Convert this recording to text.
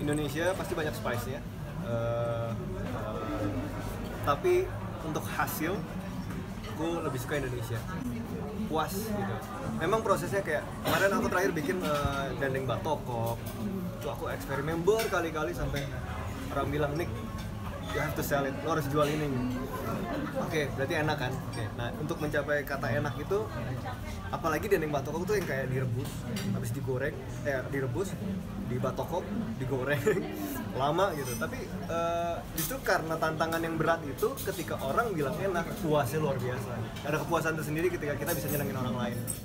Indonesia pasti banyak spice-nya, tapi untuk hasil aku lebih suka Indonesia, puas gitu. Memang prosesnya kayak kemarin aku terakhir bikin dandeng batokok itu, aku eksperimen berkali-kali sampai orang bilang, Nick, you have to sell it, lo harus jual ini. Oke, berarti enak kan? Oke. Nah, untuk mencapai kata enak itu, apalagi dandeng batokok tuh yang kayak direbus, habis digoreng, direbus, dibatokok, digoreng, lama gitu. Tapi justru karena tantangan yang berat itu, ketika orang bilang enak, puasnya luar biasa. Ada kepuasan tersendiri ketika kita bisa nyenengin orang lain.